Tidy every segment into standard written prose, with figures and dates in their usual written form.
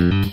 Game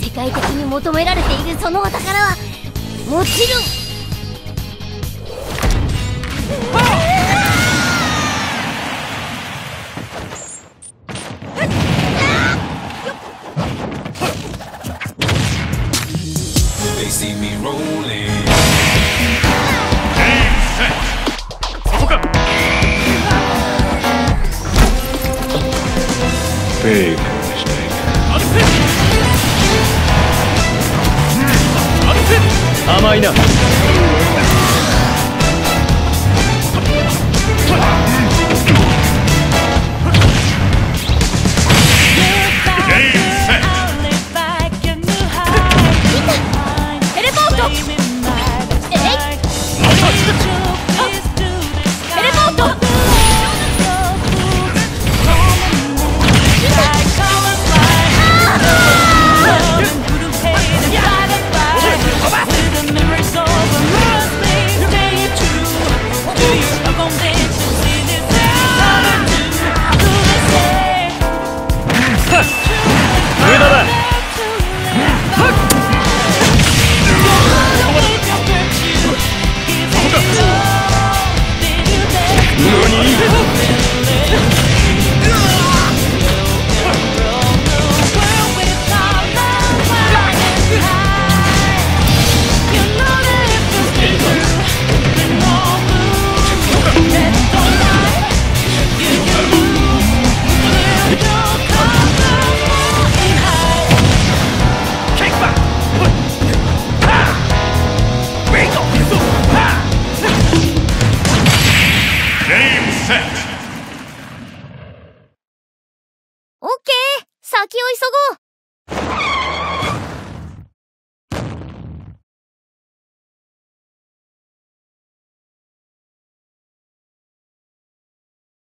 世界的に求められているそのお宝はもちろん甘いな。先を急ごう。